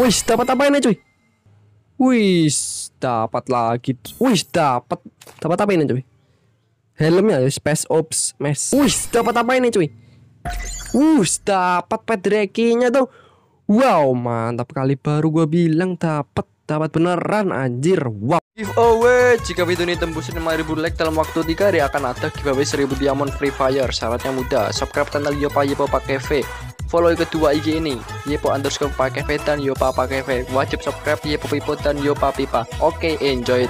Wih, dapat apa ini cuy? Wih, dapat lagi. Wih, dapat apa ini cuy? Helmnya Space Ops Mesh. Wih, dapat apa ini cuy? Wih, dapat pedrekinya tuh. Wow, mantap kali, baru gua bilang dapat beneran anjir. Wow. Giveaway, jika video ini tembus 5000 like dalam waktu 3 hari akan ada giveaway 1000 diamond Free Fire. Syaratnya mudah, subscribe channel Yopa Yepo Pake V, follow kedua IG ini, Yepo_Pake V dan Yopa Pake V. Wajib subscribe Yepo Pipo dan Yopa Pipa. Oke, enjoy.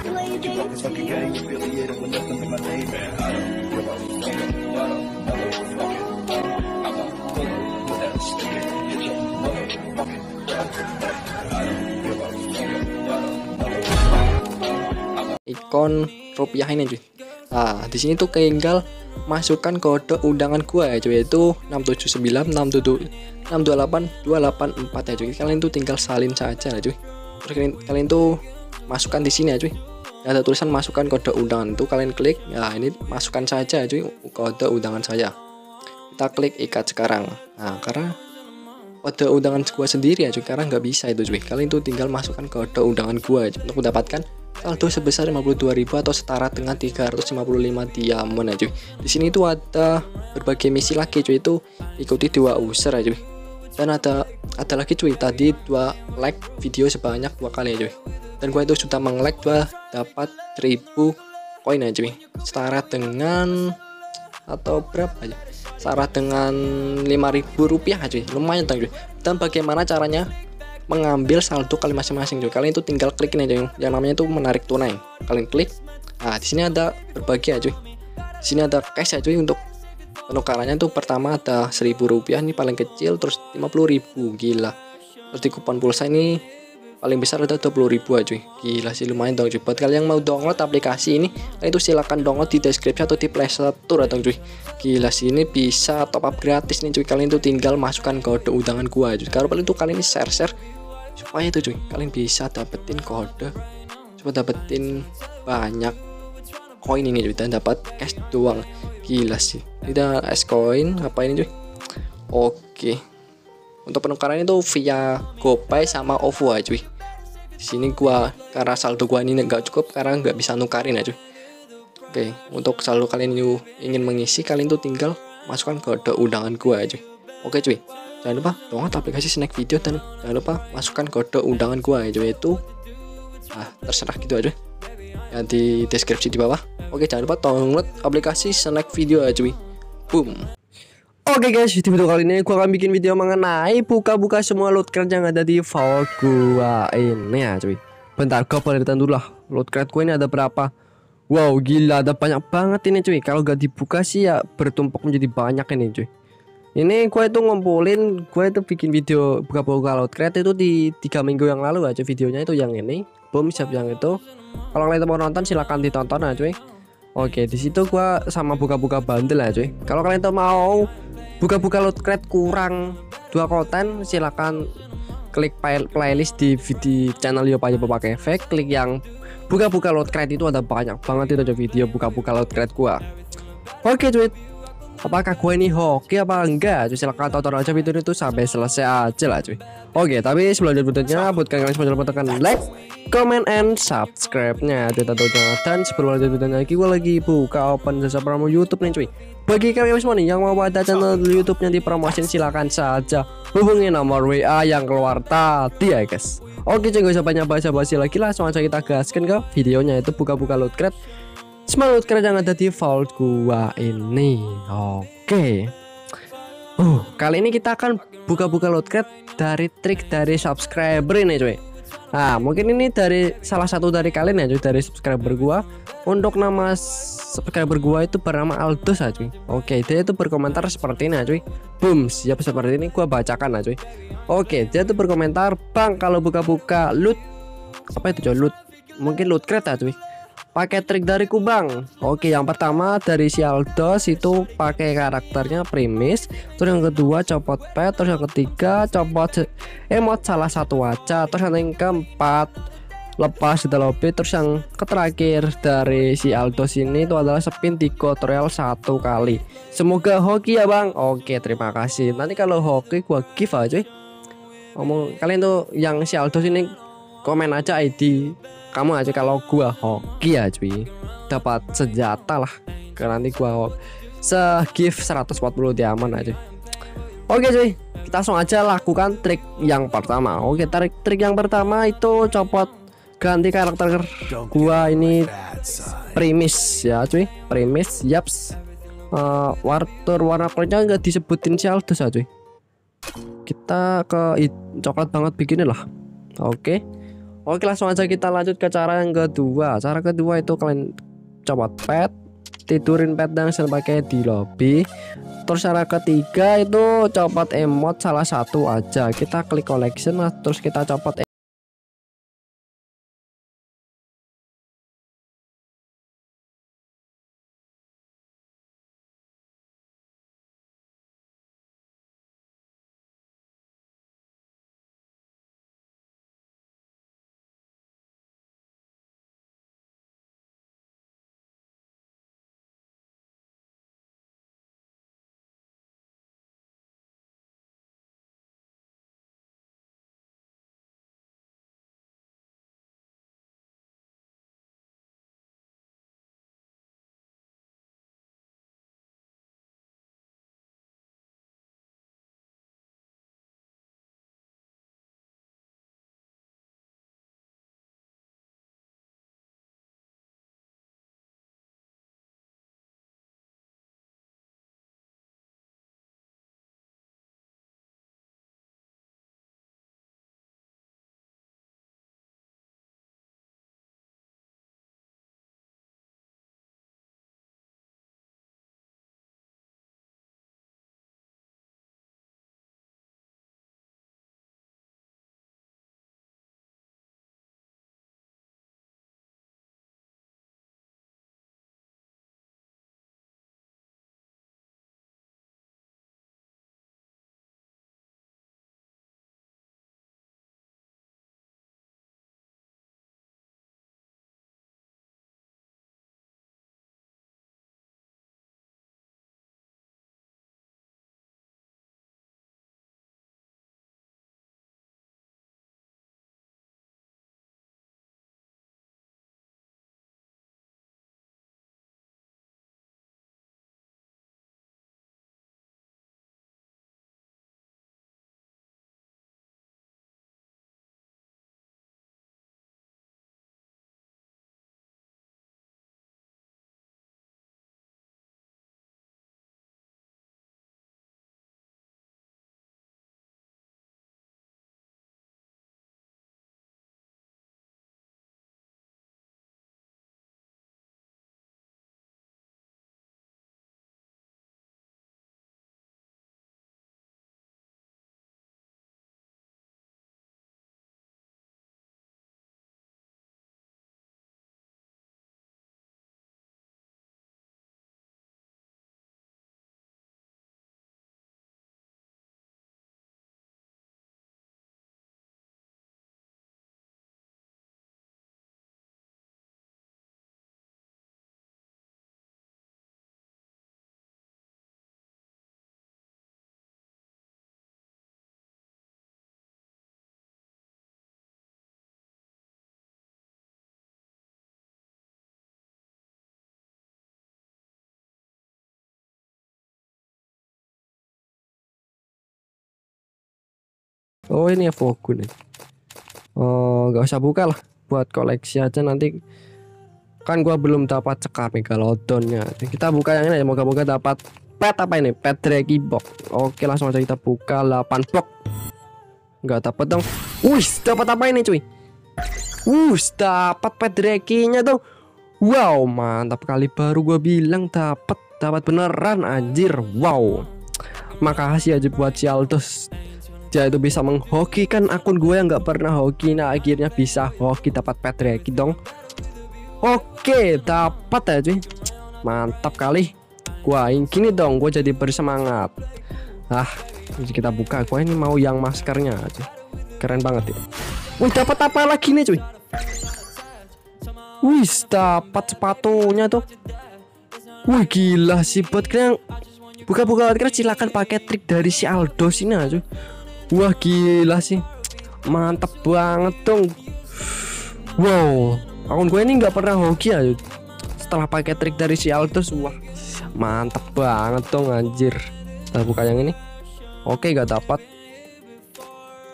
Ikon rupiah ini cuy. Nah, di sini tuh tinggal masukkan kode undangan gua ya cuy, yaitu 67967628284 ya cuy. Kalian tuh tinggal salin saja ya cuy. Terus kalian tuh masukkan di sini ya cuy. Ada tulisan masukkan kode undangan tuh, kalian klik. Nah, ini masukkan saja ya cuy kode undangan saya. Kita klik ikat sekarang. Nah, karena kode undangan gua sendiri ya cuy, karena nggak bisa itu cuy. Kalian tuh tinggal masukkan kode undangan gua ya, cuy, untuk mendapatkan saldo sebesar 52.000 atau setara dengan 355 diamond ya cuy. Di sini tuh ada berbagai misi lagi cuy, itu ikuti 2 user ya cuy. Dan ada lagi cuy, tadi 2 like video sebanyak 2 kali ya cuy. Dan gua itu sudah meng-like, gua dapat 1000 koin ya cuy. Setara dengan atau berapa ya? Setara dengan 5.000 rupiah ya cuy. Lumayan tang cuy. Dan bagaimana caranya mengambil saldo kali masing-masing juga, kalian itu tinggal klik ini aja yang namanya itu menarik tunai, kalian klik. Nah, di sini ada berbagi aja cuy, di sini ada cash aja cuy. Untuk penukarannya tuh pertama ada 1.000 rupiah, ini paling kecil, terus 50.000, gila. Terus di kupon pulsa ini paling besar ada 20.000 aja cuy, gila sih, lumayan dong cuy. Buat kalian yang mau download aplikasi ini, kalian itu silahkan download di deskripsi atau di playstore atau cuy. Gila sih, ini bisa top up gratis nih cuy. Kalian itu tinggal masukkan kode undangan gua aja. Kalau paling itu kalian ini share supaya itu cuy, kalian bisa dapetin kode, coba dapetin banyak koin ini cuy, dan dapat cash doang. Gila sih, tidak es koin apa ini cuy. Oke, untuk penukaran itu via Gopay sama Ovo ya cuy. Di sini gua karena saldo gua ini nggak cukup karena nggak bisa nukarin ya cuy. Oke, untuk saldo kalian yang ingin mengisi, kalian tuh tinggal masukkan kode undangan gua ya cuy. Oke cuy, jangan lupa download aplikasi Snack Video dan jangan lupa masukkan kode undangan gua ya, yaitu terserah gitu aja yang di deskripsi di bawah. Oke, jangan lupa download aplikasi Snack Video ya cuy. Boom. Oke guys, di video kali ini gua akan bikin video mengenai buka-buka semua loot crate yang ada di vault gua ini ya cuy. Bentar, gua penelitian dulu lah loot crate gua ini ada berapa. Wow, gila, ada banyak banget ini cuy. Kalau gak dibuka sih ya bertumpuk menjadi banyak ini cuy. Ini gue itu ngumpulin, gue itu bikin video buka-buka loot crate itu di 3 minggu yang lalu aja videonya itu, yang ini boom siap yang itu. Kalau kalian mau nonton silahkan ditonton aja cuy. Oke, di situ gue sama buka-buka bundle aja cuy. Kalau kalian tuh mau buka-buka loot crate kurang 2 konten silahkan klik playlist di channel Yopa Yepo Pake V, klik yang buka-buka loot crate itu, ada banyak banget itu aja video buka-buka loot crate gue. Oke cuy, apakah gue ini hoki apa enggak? Silahkan tonton aja video itu sampai selesai aja lah cuy. Oke, tapi sebelum lanjut videonya, buat kalian semua jangan lupa tekan like, comment, and subscribe-nya cuy tentunya. Dan sebelum lanjut videonya lagi, gue lagi buka open jasa promo YouTube nih cuy. Bagi kalian semua nih yang mau ada channel YouTube-nya dipromosin, silahkan saja hubungi nomor WA yang keluar tadi ya guys. Oke cuy, gak usah banyak basa-basi lagi, langsung aja kita gaskan ke videonya, itu buka-buka loot crate semua loot crate yang ada di vault gua ini. Oke. Kali ini kita akan buka-buka loot crate dari trik dari subscriber ini cuy. Nah, mungkin ini dari salah satu dari kalian ya cuy, dari subscriber gua. Untuk nama subscriber gua itu bernama Aldos ya cuy. Oke, dia itu berkomentar seperti ini ya cuy. Boom, siap seperti ini gua bacakan ya cuy. Oke, dia itu berkomentar, "Bang, kalau buka-buka loot apa itu cuy? Loot. Mungkin loot crate ya cuy. Pakai trik dariku bang." Oke, yang pertama dari si Aldos itu pakai karakternya Primis, terus yang kedua copot pet, terus yang ketiga copot emot salah satu wajah, terus yang keempat lepas the lobby, terus yang terakhir dari si Aldos ini itu adalah spin 3 trial 1 kali. Semoga hoki ya bang. Oke, terima kasih, nanti kalau hoki gua give aja. ngomong kalian tuh yang si Aldos ini komen aja ID kamu aja, kalau gua hoki ya cuy dapat senjata lah, karena nanti gua se-gift 140 diamond aja. Oke cuy, kita langsung aja lakukan trik yang pertama. Oke, trik yang pertama itu copot ganti karakter gua ini Primis ya cuy, Primis. Yaps, wartur warna kulitnya nggak disebutin si Aldos ya cuy. Kita ke coklat banget begini lah. Oke, langsung aja kita lanjut ke cara yang kedua. Cara kedua itu kalian copot pet, tidurin pet dan pakai di lobby. Terus cara ketiga itu copot emot salah satu aja. Kita klik collection lah, terus kita copot emot. Oh ini ya fokus nih. Oh nggak usah buka lah, buat koleksi aja nanti. Kan gua belum dapat cekar megalodonnya. Kita buka yang ini, moga-moga dapat pet apa ini? Pet draggy box. Oke langsung aja kita buka 8 box. Nggak dapat dong. Wih dapat apa ini cuy? Wih dapat pet draggy-nya dong. Wow mantap kali, baru gua bilang dapat beneran anjir. Wow. Makasih aja buat si Aldos. Dia itu bisa menghokikan akun gue yang nggak pernah hoki. Nah akhirnya bisa hoki dapat pet draggy dong. Oke dapat ya cuy, mantap kali. Gua gini dong, gue jadi bersemangat. Kita buka. Gue ini mau yang maskernya cuy, keren banget ya. Wih dapat apa lagi nih cuy? Wih dapat sepatunya tuh. Wih gila sih, buat kalian buka-buka, silakan pakai trik dari si Aldos ini aja. Wah gila sih, mantap banget dong. Wow, akun gue ini nggak pernah hoki aja. Setelah pakai trik dari si Aldos, wah mantap banget dong anjir. Kita buka yang ini. Oke, gak dapat.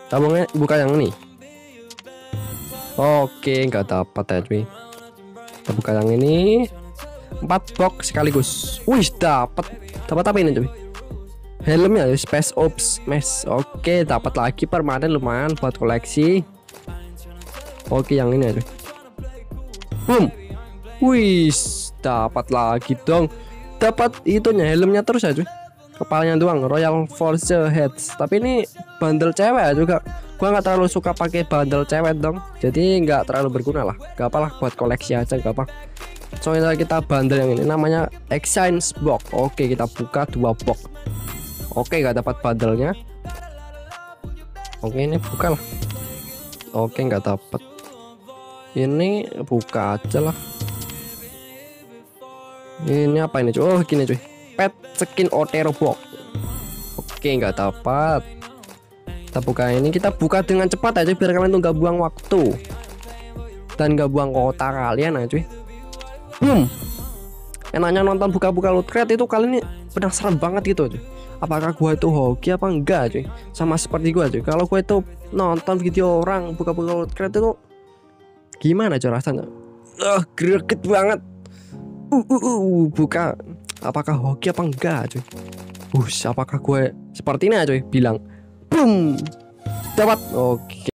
Tabungnya buka yang ini. Oke, gak dapat ya. Kita buka yang ini. 4 box sekaligus. Wih, dapat. Dapat apa ini, coy? Helmnya Space Ops Mesh. Oke, dapat lagi permanen, lumayan buat koleksi. Oke, yang ini aja. Boom. Wih, dapat lagi dong. Dapat itunya, helmnya terus aja. Kepalanya doang, Royal Force Heads. Tapi ini bandel cewek juga. Gua nggak terlalu suka pakai bandel cewek dong, jadi nggak terlalu berguna lah. Gak apalah, buat koleksi aja gak apa. Soalnya kita bandel yang ini, namanya exchange box. Oke, kita buka 2 box. Oke, nggak dapat bandelnya. Oke, ini buka lah. Oke, nggak dapat. Ini buka aja lah. Ini apa ini cuy? Oh gini cuy, pet skin Otero box. Oke, nggak dapat. Kita buka ini, kita buka dengan cepat aja biar kalian tuh nggak buang waktu dan nggak buang kota kalian aja cuy. Enaknya nonton buka-buka loot crate itu, kalian ini penasaran banget gitu cuy. Apakah gua itu hoki apa enggak cuy? Sama seperti gua cuy, kalau gua itu nonton video orang buka-buka loot crate itu gimana cuy rasanya? Greget banget. Buka, apakah hoki apa enggak cuy? Apakah gue seperti ini cuy? Bilang boom, dapat. Oke.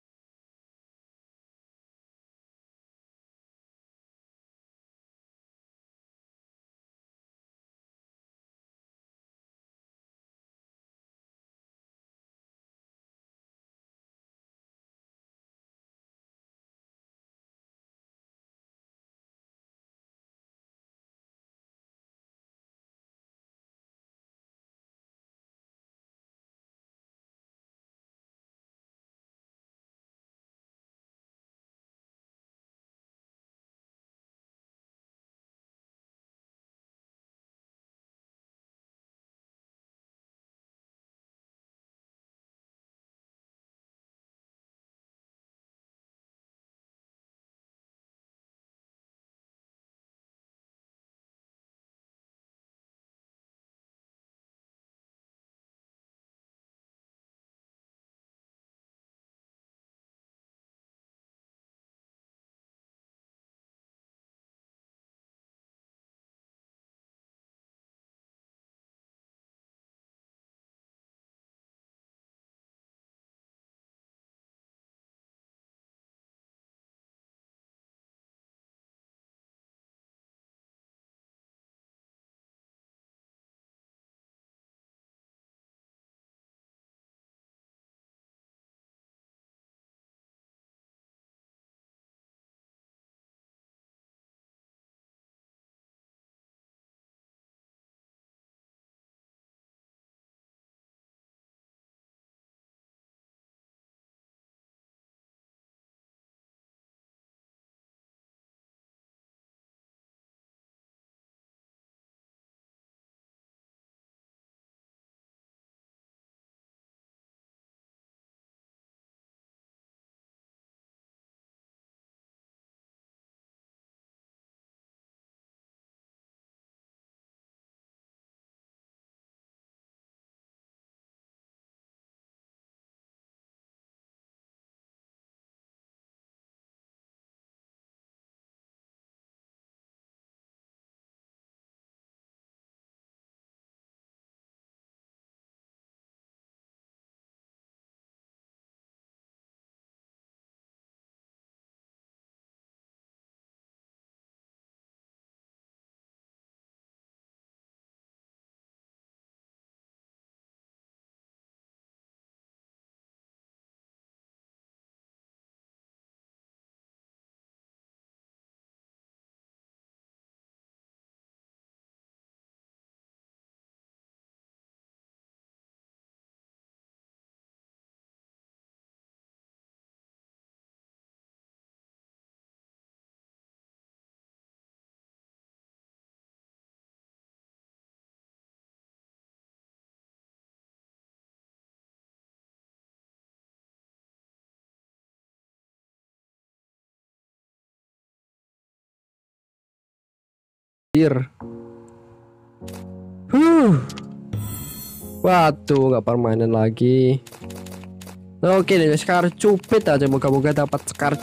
Waduh, gak permanen lagi. Oke deh, Sekar cupit aja, moga-moga dapat Sekar.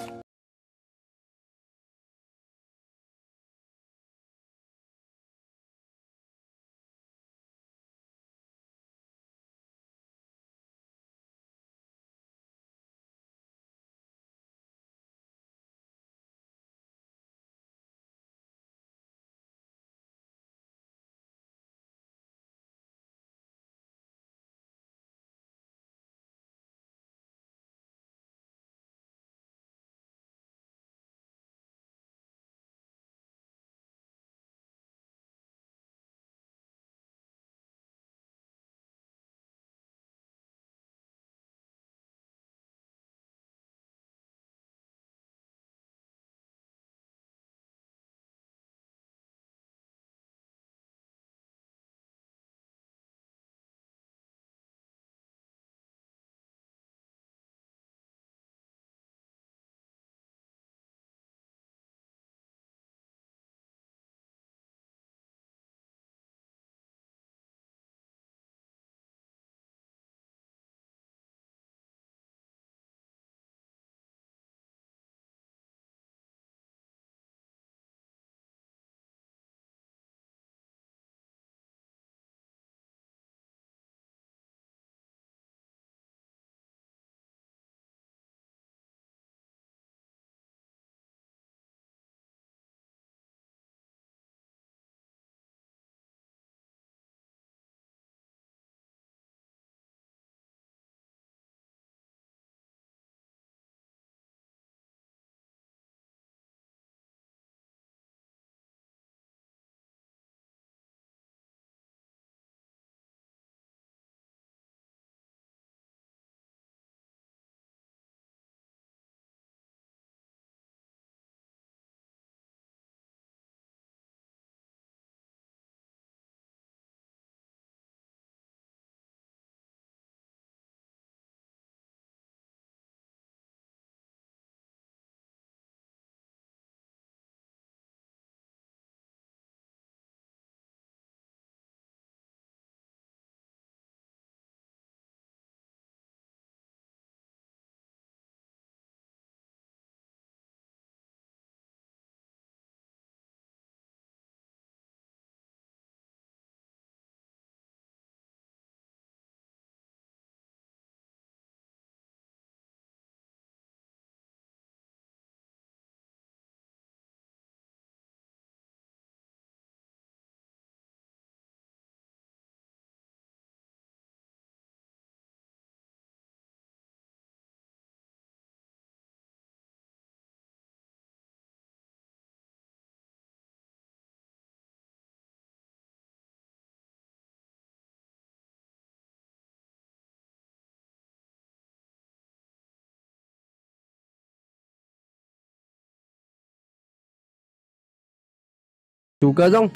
Juga dong.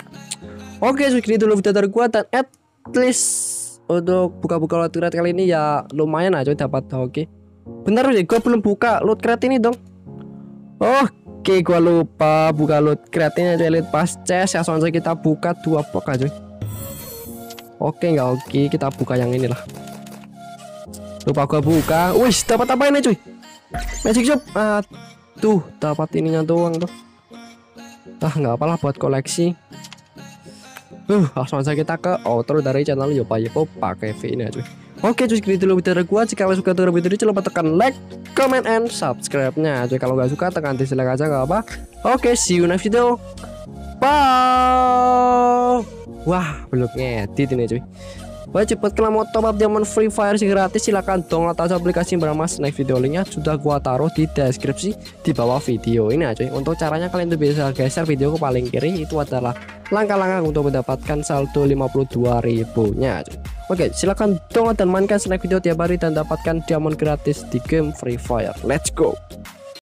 Oke, segini dulu video dari gua, dan at least untuk buka-buka loot crate kali ini ya lumayan aja dapat. Oke, bentar deh, gua belum buka loot crate ini dong. Oke, gua lupa buka loot crate ini aja, lihat pas chest ya, soalnya kita buka 2 box aja. Oke, nggak oke, kita buka yang inilah. Lupa gua buka. Wih, dapat apa ini cuy? Magic shop. Aduh, dapat ininya doang tuh. Nggak apalah buat koleksi. Langsung aja kita ke outro dari channel Yopa Yepo Pake V ini aja. Oke cuy, segitu dulu video dari gua. Jika kalian suka dengan video ini, jangan lupa tekan like, comment, and subscribe-nya. Jadi kalau nggak suka tekan dislike aja nggak apa. Oke, see you next video. Bye. Wah, belum ngedit ini cuy. Wah, cepet kalau mau top up diamond Free Fire sih gratis, silahkan download aja aplikasi bernama Snack Video, linknya sudah gua taruh di deskripsi di bawah video ini aja. Untuk caranya kalian tuh bisa geser video ke paling kiri, itu adalah langkah-langkah untuk mendapatkan saldo 52.000-nya. Oke, silahkan download dan mainkan Snack Video tiap hari dan dapatkan diamond gratis di game Free Fire. Let's go.